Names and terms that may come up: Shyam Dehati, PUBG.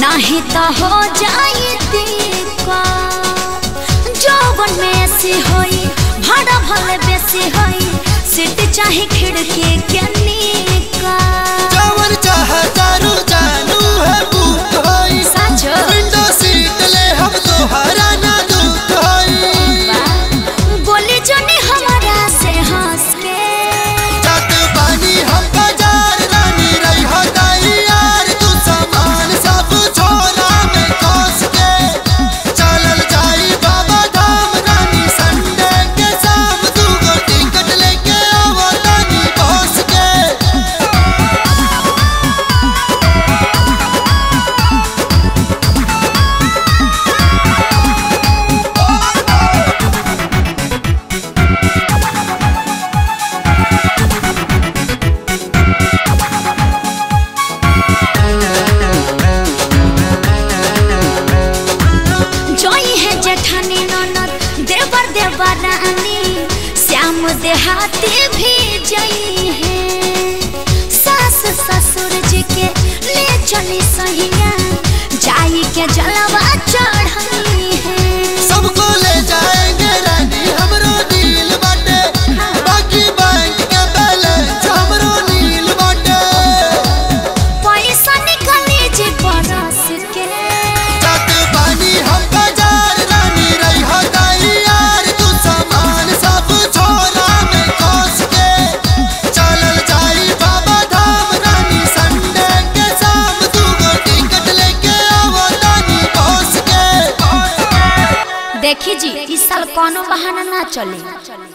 नाहिता हो जाए देखा जौवन में ऐसे होई भाड़ा भले वैसे होई सीट चाहे खिड़की के नीका जौवन चाहे चारू जानू है भूत होई साचो विंडो सीट ले हम दोहरा ना दूत होई बोले जो ने हमारा से हंस के जात पानी हम बाजार रानी रही हो दाई श्याम देहाती भी जई है सास ससुर जी के ले चली सहिया जाई के जलवा चढ़ाई है सबको ले जाएंगे रानी हमरो दिल बाटे बाकी बैंक के बैलेंस हमरो नील बाटे पैसा निकाले जे बरस के जात पानी हम बाजार रानी रही हो दाई देखी जी इस साल कोनो बहाना ना चले।